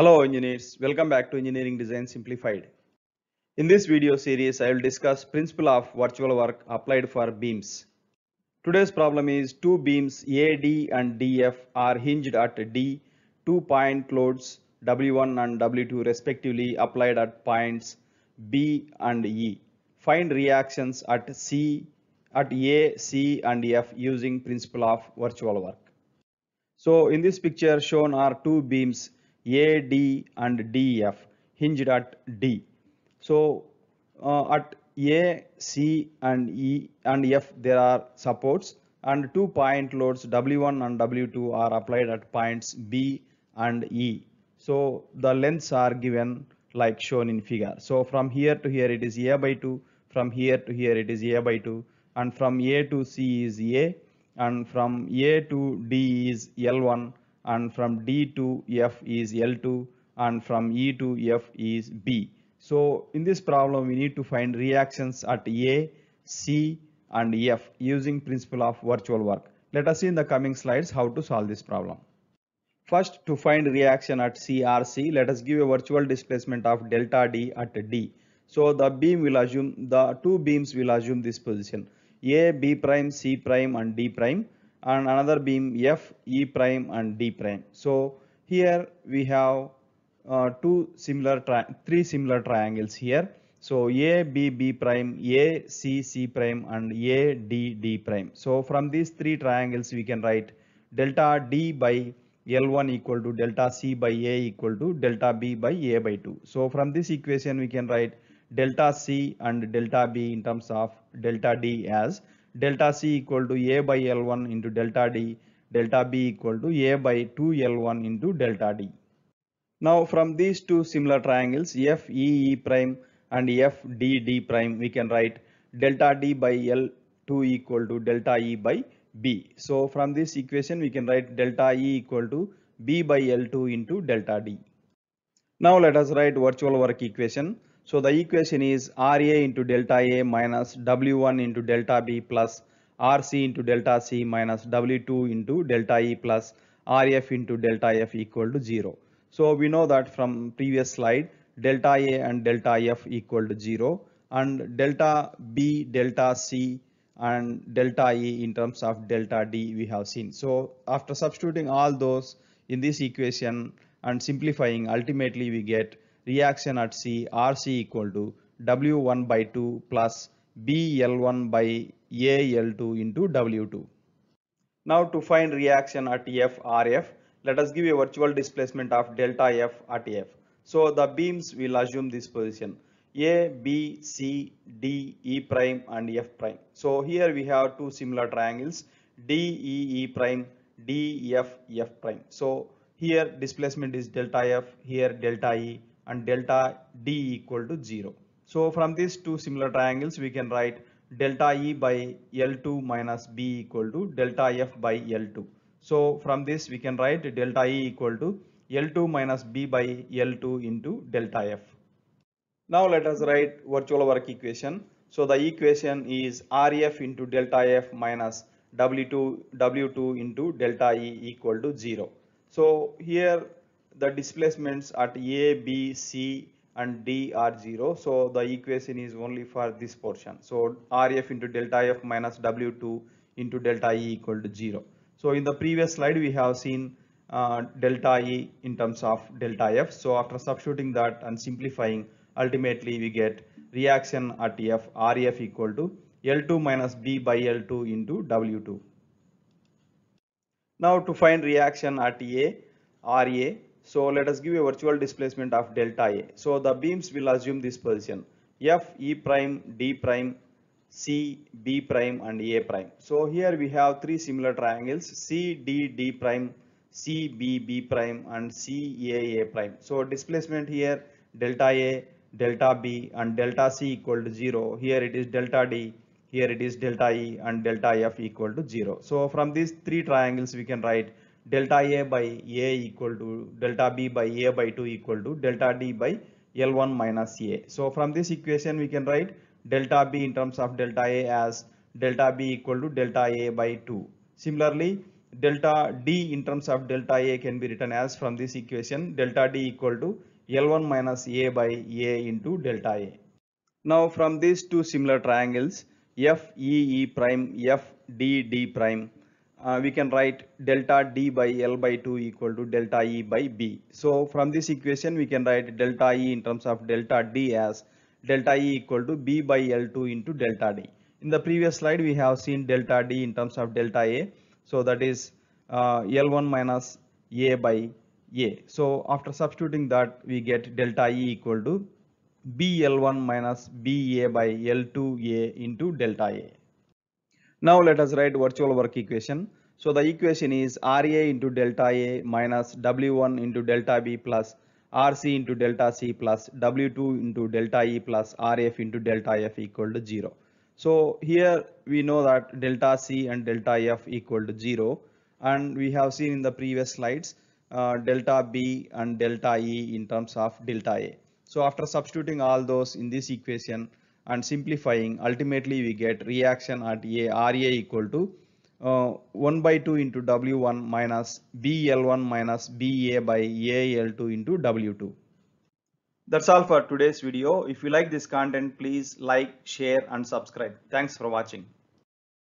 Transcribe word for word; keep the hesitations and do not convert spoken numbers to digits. Hello engineers, welcome back to Engineering Design Simplified. In this video series, I will discuss principle of virtual work applied for beams. Today's problem is two beams A D and D F are hinged at D, two point loads W one and W two respectively applied at points B and E. Find reactions at C, at A, C and F using principle of virtual work. So in this picture shown are two beams A D and D F hinged at D. So uh, at A, C and E and F there are supports and two point loads W one and W two are applied at points B and E. So the lengths are given like shown in figure. So from here to here it is A by two, from here to here it is A by two, and from A to C is A, and from A to D is L one, and from D to F is L two, and from E to F is B. So in this problem we need to find reactions at A, C and F using principle of virtual work. Let us see in the coming slides how to solve this problem. First, to find reaction at C R C, let us give a virtual displacement of delta D at D. So the beam will assume, the two beams will assume this position A, B prime, C prime and D prime, and another beam F, E prime and D prime. So here we have uh, two similar, three similar triangles here. So A, B, B prime, A, C, C prime and A, D, D prime. So from these three triangles we can write delta D by L one equal to delta C by A equal to delta B by A by two. So from this equation we can write delta C and delta B in terms of delta D as delta C equal to A by L one into delta D, delta B equal to A by two L one into delta D. Now from these two similar triangles F E E prime and F D D prime we can write delta D by L two equal to delta E by B. So from this equation we can write delta E equal to B by L two into delta D. Now let us write virtual work equation. So the equation is R A into delta A minus W one into delta B plus R C into delta C minus W two into delta E plus R F into delta F equal to zero. So we know that from previous slide delta A and delta F equal to zero, and delta B, delta C and delta E in terms of delta D we have seen. So after substituting all those in this equation and simplifying, ultimately we get reaction at C R C equal to W one by two plus B L one by A L two into W two. Now to find reaction at F R F, let us give a virtual displacement of delta F at F. So the beams will assume this position A, B, C, D, E prime and F prime. So here we have two similar triangles D, E, E prime, D, F, F prime. So here displacement is delta F, here delta E, and delta D equal to zero. So from these two similar triangles we can write delta E by L two minus B equal to delta F by L two. So from this we can write delta E equal to L two minus B by L two into delta F. Now let us write virtual work equation. So the equation is R F into delta F minus W two W two into delta E equal to zero. So here the displacements at A, B, C and D are zero. So the equation is only for this portion. So R F into delta F minus W two into delta E equal to zero. So in the previous slide we have seen uh, delta E in terms of delta F. So after substituting that and simplifying, ultimately we get reaction at F R F equal to L two minus B by L two into W two. Now to find reaction at A R A. So let us give a virtual displacement of delta A. So the beams will assume this position F, E prime, D prime, C, B prime and A prime. So here we have three similar triangles C, D, D prime, C, B, B prime and C, A, A prime. So displacement here delta A, delta B and delta C equal to zero. Here it is delta D, here it is delta E and delta F equal to zero. So from these three triangles we can write delta A by A equal to delta B by A by two equal to delta D by L one minus A. So from this equation we can write delta B in terms of delta A as delta B equal to delta A by two. Similarly delta D in terms of delta A can be written as from this equation delta D equal to L one minus A by A into delta A. Now from these two similar triangles F E E prime F D D prime uh, we can write delta D by L by two equal to delta E by B. So from this equation we can write delta E in terms of delta D as delta E equal to B by L two into delta D. In the previous slide we have seen delta D in terms of delta A. So that is uh, L one minus A by A. So after substituting that we get delta E equal to B L one minus B A by L two A into delta A. Now let us write virtual work equation. So the equation is R A into delta A minus W one into delta B plus R C into delta C plus W two into delta E plus R F into delta F equal to zero. So here we know that delta C and delta F equal to zero, and we have seen in the previous slides uh, delta B and delta E in terms of delta A. So after substituting all those in this equation and simplifying, ultimately we get reaction at A R A equal to uh, one by two into W one minus B L one minus B A by A L two into W two. That's all for today's video. If you like this content, please like, share and subscribe. Thanks for watching.